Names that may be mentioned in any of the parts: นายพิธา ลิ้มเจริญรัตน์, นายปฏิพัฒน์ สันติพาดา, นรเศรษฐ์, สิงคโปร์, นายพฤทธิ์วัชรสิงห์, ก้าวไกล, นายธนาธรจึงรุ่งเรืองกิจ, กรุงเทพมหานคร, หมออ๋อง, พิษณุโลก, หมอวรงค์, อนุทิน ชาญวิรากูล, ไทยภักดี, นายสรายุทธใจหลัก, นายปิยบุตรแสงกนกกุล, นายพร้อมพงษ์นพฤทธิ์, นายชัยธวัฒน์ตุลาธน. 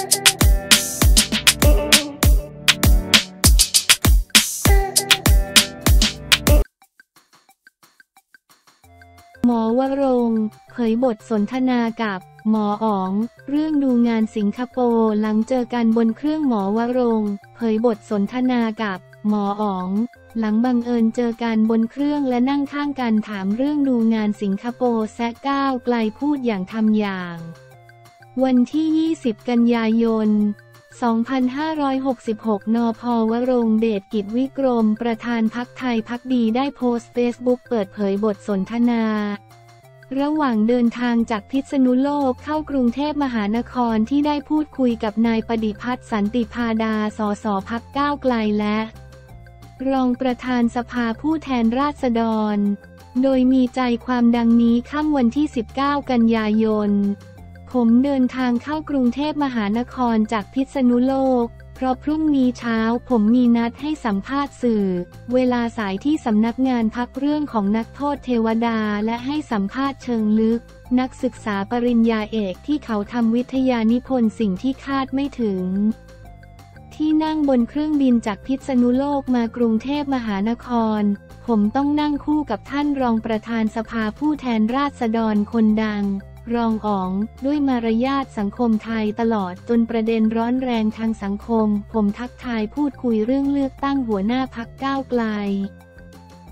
หมอวรงค์เผยบทสนทนากับหมออ๋องเรื่องดูงานสิงคโปร์หลังเจอกันบนเครื่องหมอวรงค์เผยบทสนทนากับหมออ๋องหลังบังเอิญเจอกันบนเครื่องและนั่งข้างกันถามเรื่องดูงานสิงคโปร์แซะก้าวไกลพูดอย่างทำอย่างวันที่20กันยายน2566 นภ.วรงค์ เดชกิจวิกรมประธานพรรคไทยพักดีได้โพสต์เฟซบุ๊กเปิดเผยบทสนทนาระหว่างเดินทางจากพิษณุโลกเข้ากรุงเทพมหานครที่ได้พูดคุยกับนายปฏิพัฒน์ สันติพาดา สส.พรรคก้าวไกลและรองประธานสภาผู้แทนราษฎรโดยมีใจความดังนี้ค่ำวันที่19กันยายนผมเดินทางเข้ากรุงเทพมหานครจากพิษณุโลกเพราะพรุ่งนี้เช้าผมมีนัดให้สัมภาษณ์สื่อเวลาสายที่สำนักงานพักเรื่องของนักโทษเทวดาและให้สัมภาษณ์เชิงลึกนักศึกษาปริญญาเอกที่เขาทำวิทยานิพนธ์สิ่งที่คาดไม่ถึงที่นั่งบนเครื่องบินจากพิษณุโลกมากรุงเทพมหานครผมต้องนั่งคู่กับท่านรองประธานสภาผู้แทนราษฎรคนดังรองอ๋องด้วยมารยาทสังคมไทยตลอดจนประเด็นร้อนแรงทางสังคมผมทักทายพูดคุยเรื่องเลือกตั้งหัวหน้าพรรคก้าวไกล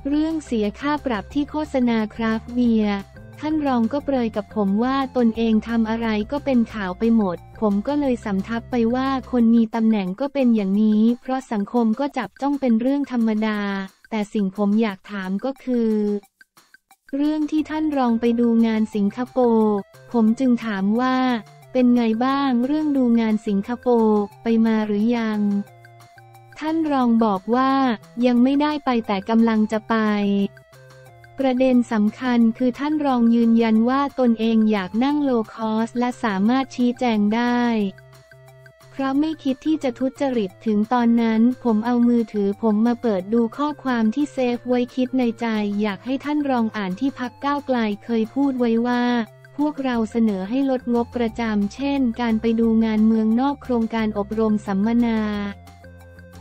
เรื่องเสียค่าปรับที่โฆษณาคราฟต์เบียร์ท่านรองก็เปรยกับผมว่าตนเองทำอะไรก็เป็นข่าวไปหมดผมก็เลยสำทับไปว่าคนมีตำแหน่งก็เป็นอย่างนี้เพราะสังคมก็จับจ้องเป็นเรื่องธรรมดาแต่สิ่งผมอยากถามก็คือเรื่องที่ท่านรองไปดูงานสิงคโปร์ผมจึงถามว่าเป็นไงบ้างเรื่องดูงานสิงคโปร์ไปมาหรือยังท่านรองบอกว่ายังไม่ได้ไปแต่กำลังจะไปประเด็นสำคัญคือท่านรองยืนยันว่าตนเองอยากนั่งโลคอสและสามารถชี้แจงได้เพราะไม่คิดที่จะทุจริตถึงตอนนั้นผมเอามือถือผมมาเปิดดูข้อความที่เซฟไว้คิดในใจอยากให้ท่านรองอ่านที่พรรคก้าวไกลเคยพูดไว้ว่าพวกเราเสนอให้ลดงบประจำเช่นการไปดูงานเมืองนอกโครงการอบรมสัมมนา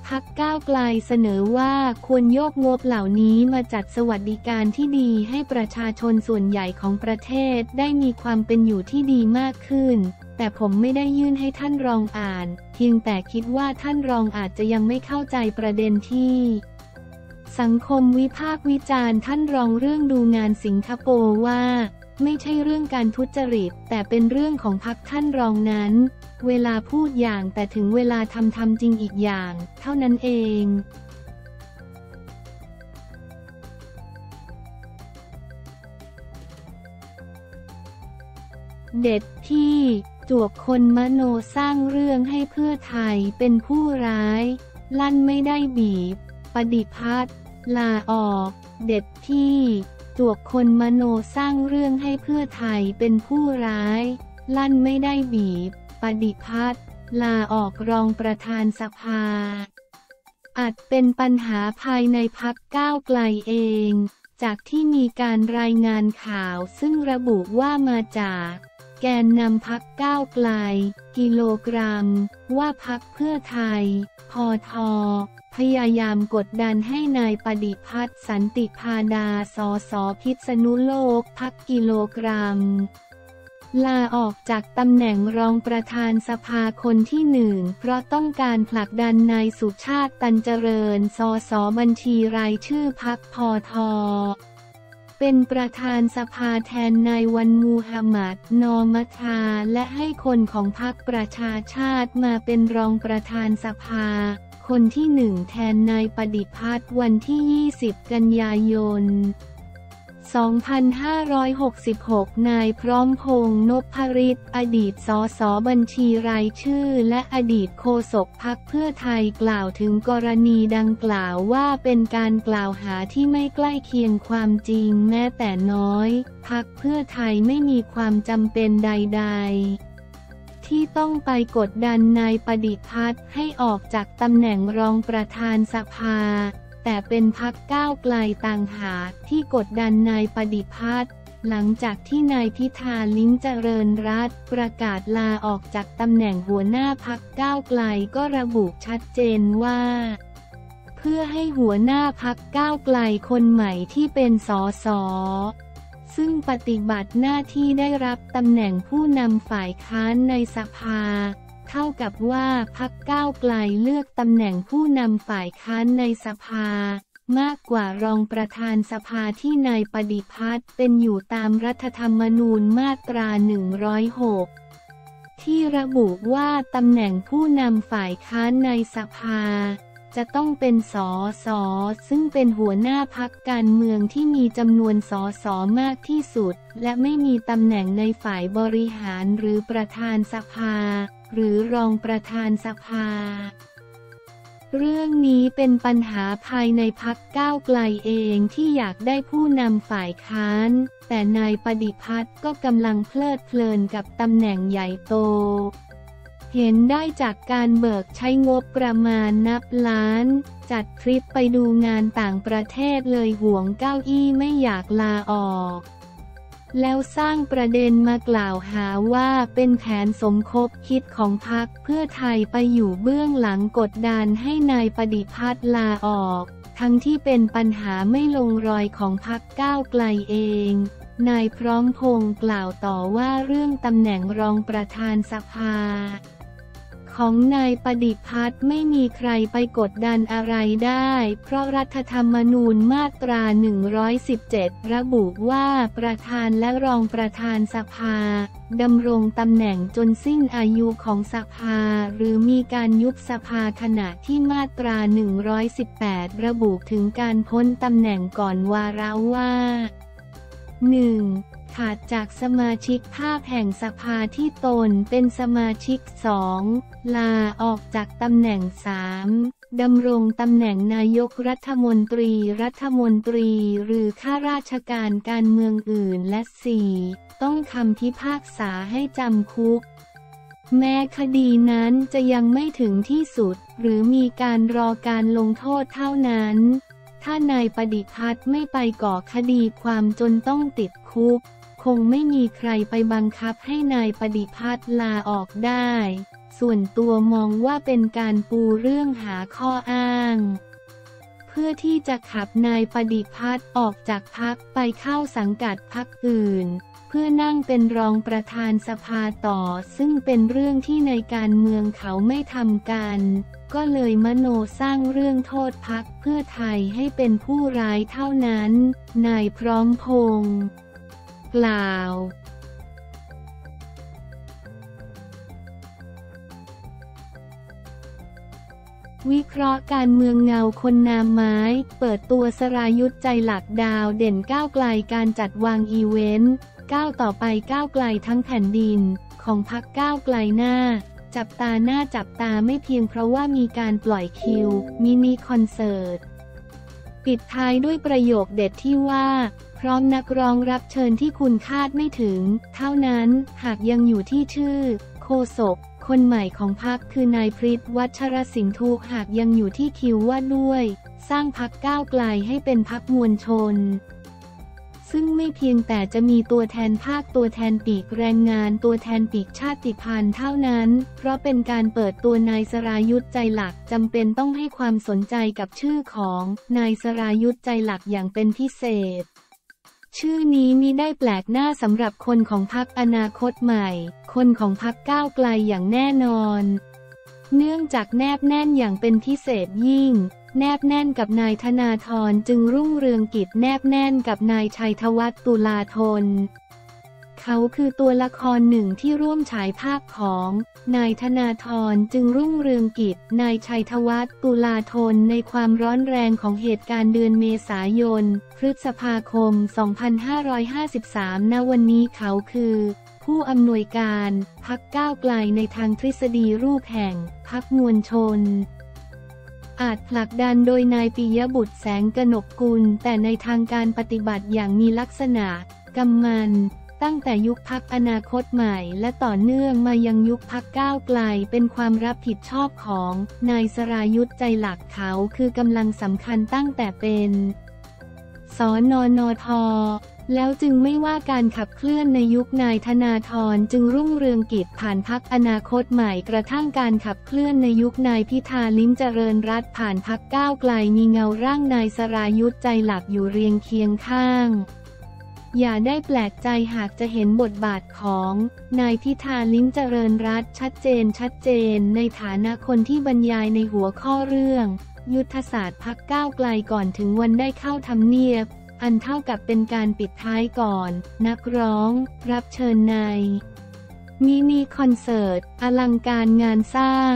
พรรคก้าวไกลเสนอว่าควรโยกงบเหล่านี้มาจัดสวัสดิการที่ดีให้ประชาชนส่วนใหญ่ของประเทศได้มีความเป็นอยู่ที่ดีมากขึ้นแต่ผมไม่ได้ยื่นให้ท่านรองอ่านเพียงแต่คิดว่าท่านรองอาจจะยังไม่เข้าใจประเด็นที่สังคมวิพากษ์วิจารณ์ท่านรองเรื่องดูงานสิงคโปร์ว่าไม่ใช่เรื่องการทุจริตแต่เป็นเรื่องของพรรคท่านรองนั้นเวลาพูดอย่างแต่ถึงเวลาทำจริงอีกอย่างเท่านั้นเองเด็ดที่จวกคนมโนสร้างเรื่องให้เพื่อไทยเป็นผู้ร้ายลั่นไม่ได้บีบปฏิพัฒน์ลาออกเด็ดที่จวกคนมโนสร้างเรื่องให้เพื่อไทยเป็นผู้ร้ายลั่นไม่ได้บีบปฏิพัฒน์ลาออกรองประธานสภาอาจเป็นปัญหาภายในพรรคก้าวไกลเองจากที่มีการรายงานข่าวซึ่งระบุว่ามาจากแกนนำพรรคก้าวไกลกิโลกรัมว่าพรรคเพื่อไทยพท.พยายามกดดันให้นายปฏิพัฒน์ สันติพาดา สส.พิษณุโลกพรรคกิโลกรัมลาออกจากตำแหน่งรองประธานสภาคนที่1เพราะต้องการผลักดันนายสุชาติ ตันเจริญ สส.บัญชีรายชื่อพรรคพท.เป็นประธานสภาแทนนายวันมูฮัมหมัด นอมทาและให้คนของพรรคประชาชาติมาเป็นรองประธานสภาคนที่1แทนนายปฏิพัฒน์วันที่20กันยายน2566นายพร้อมพงษ์นพฤทธิ์อดีตสสบัญชีรายชื่อและอดีตโฆษกพรรคเพื่อไทยกล่าวถึงกรณีดังกล่าวว่าเป็นการกล่าวหาที่ไม่ใกล้เคียงความจริงแม้แต่น้อยพรรคเพื่อไทยไม่มีความจำเป็นใดๆที่ต้องไปกดดันนายปฏิพัฒน์ให้ออกจากตำแหน่งรองประธานสภาแต่เป็นพรรคก้าวไกลต่างหากที่กดดันนายปฏิพัฒน์ หลังจากที่นายพิธา ลิ้มเจริญรัตน์ประกาศลาออกจากตำแหน่งหัวหน้าพรรคก้าวไกลก็ระบุชัดเจนว่าเพื่อให้หัวหน้าพรรคก้าวไกลคนใหม่ที่เป็นสสซึ่งปฏิบัติหน้าที่ได้รับตำแหน่งผู้นำฝ่ายค้านในสภาเท่ากับว่าพรรคก้าวไกลเลือกตำแหน่งผู้นำฝ่ายค้านในสภามากกว่ารองประธานสภาที่นายปฏิพัฒน์เป็นอยู่ตามรัฐธรรมนูญมาตรา 106 ที่ระบุว่าตำแหน่งผู้นำฝ่ายค้านในสภาจะต้องเป็นสสซึ่งเป็นหัวหน้าพรรคการเมืองที่มีจำนวนสสมากที่สุดและไม่มีตำแหน่งในฝ่ายบริหารหรือประธานสภาหรือรองประธานสภาเรื่องนี้เป็นปัญหาภายในพรรคก้าวไกลเองที่อยากได้ผู้นำฝ่ายค้านแต่นายปฏิพัฒน์ก็กำลังเพลิดเพลินกับตำแหน่งใหญ่โตเห็นได้จากการเบิกใช้งบประมาณนับล้านจัดทริปไปดูงานต่างประเทศเลยหวงเก้าอี้ไม่อยากลาออกแล้วสร้างประเด็นมากล่าวหาว่าเป็นแผนสมคบคิดของพรรคเพื่อไทยไปอยู่เบื้องหลังกดดันให้นายปฏิพัฒน์ลาออกทั้งที่เป็นปัญหาไม่ลงรอยของพรรคก้าวไกลเองนายพร้อมพงษ์กล่าวต่อว่าเรื่องตำแหน่งรองประธานสภาของนายปฏิพัฒน์ไม่มีใครไปกดดันอะไรได้เพราะรัฐธรรมนูญมาตรา 117 ระบุว่าประธานและรองประธานสภาดำรงตำแหน่งจนสิ้นอายุของสภาหรือมีการยุบสภาขณะที่มาตรา 118 ระบุถึงการพ้นตำแหน่งก่อนวาระว่า 1.ขาดจากสมาชิกภาพแห่งสภาที่ตนเป็นสมาชิก 2. ลาออกจากตำแหน่ง 3. ดำรงตำแหน่งนายกรัฐมนตรีหรือข้าราชการการเมืองอื่นและ 4. ต้องคำพิพากษาให้จำคุกแม้คดีนั้นจะยังไม่ถึงที่สุดหรือมีการรอการลงโทษเท่านั้นถ้านายปฏิพัฒน์ไม่ไปก่อคดีความจนต้องติดคุกคงไม่มีใครไปบังคับให้นายปฏิพัฒน์ลาออกได้ส่วนตัวมองว่าเป็นการปูเรื่องหาข้ออ้างเพื่อที่จะขับนายปฏิพัฒน์ออกจากพรรคไปเข้าสังกัดพรรคอื่นเพื่อนั่งเป็นรองประธานสภาต่อซึ่งเป็นเรื่องที่ในการเมืองเขาไม่ทำกันก็เลยมโนสร้างเรื่องโทษพรรคเพื่อไทยให้เป็นผู้ร้ายเท่านั้นนายพร้อมพงษ์กล่าววิเคราะห์การเมืองเงาคนนามไม้เปิดตัวสรายุทธใจหลักดาวเด่นก้าวไกลการจัดวางอีเวนต์ก้าวต่อไปก้าวไกลทั้งแผ่นดินของพรรคก้าวไกลหน้าจับตาหน้าจับตาไม่เพียงเพราะว่ามีการปล่อยคิวมินิคอนเสิร์ตปิดท้ายด้วยประโยคเด็ดที่ว่าพร้อมนักร้องรับเชิญที่คุณคาดไม่ถึงเท่านั้นหากยังอยู่ที่ชื่อโฆษกคนใหม่ของพรรคคือนายพฤทธิ์วัชรสิงห์ทุกหากยังอยู่ที่คิวว่าด้วยสร้างพรรคก้าวไกลให้เป็นพรรคมวลชนซึ่งไม่เพียงแต่จะมีตัวแทนภาคตัวแทนปีกแรงงานตัวแทนปีกชาติพันธุ์เท่านั้นเพราะเป็นการเปิดตัวนายสรายุทธใจหลักจำเป็นต้องให้ความสนใจกับชื่อของนายสรายุทธใจหลักอย่างเป็นพิเศษชื่อนี้มิได้แปลกหน้าสำหรับคนของพรรคอนาคตใหม่คนของพรรคก้าวไกลอย่างแน่นอนเนื่องจากแนบแน่นอย่างเป็นพิเศษยิ่งแนบแน่นกับนายธนาธรจึงรุ่งเรืองกิจแนบแน่นกับนายชัยธวัฒน์ตุลาธนเขาคือตัวละครหนึ่งที่ร่วมฉายภาพของนายธนาธรจึงรุ่งเรืองกิจนายชัยธวัฒน์ตุลาธนในความร้อนแรงของเหตุการณ์เดือนเมษายนพฤษภาคม 2553 ณ วันนี้เขาคือผู้อำนวยการพรรคก้าวไกลในทางทฤษฎีรูปแห่งพรรคมวลชนอาจผลักดันโดยนายปิยบุตรแสงกนกกุลแต่ในทางการปฏิบัติอย่างมีลักษณะกำมันตั้งแต่ยุคพรรคอนาคตใหม่และต่อเนื่องมายังยุคพรรคก้าวไกลเป็นความรับผิดชอบของนายสรายุทธใจหลักเขาคือกำลังสำคัญตั้งแต่เป็นสนนท แล้วจึงไม่ว่าการขับเคลื่อนในยุคนายธนาธรจึงรุ่งเรืองกิจผ่านพรรคอนาคตใหม่กระทั่งการขับเคลื่อนในยุคนายพิธาลิ้มเจริญรัตน์ผ่านพรรคก้าวไกลมีเงาร่างนายสรายุทธใจหลักอยู่เรียงเคียงข้างอย่าได้แปลกใจหากจะเห็นบทบาทของนายพิธาลิ้มเจริญรัตน์ชัดเจนในฐานะคนที่บรรยายในหัวข้อเรื่องยุทธศาสตร์พรรคก้าวไกลก่อนถึงวันได้เข้าทำเนียบอันเท่ากับเป็นการปิดท้ายก่อนนักร้องรับเชิญในมินิคอนเสิร์ตอลังการงานสร้าง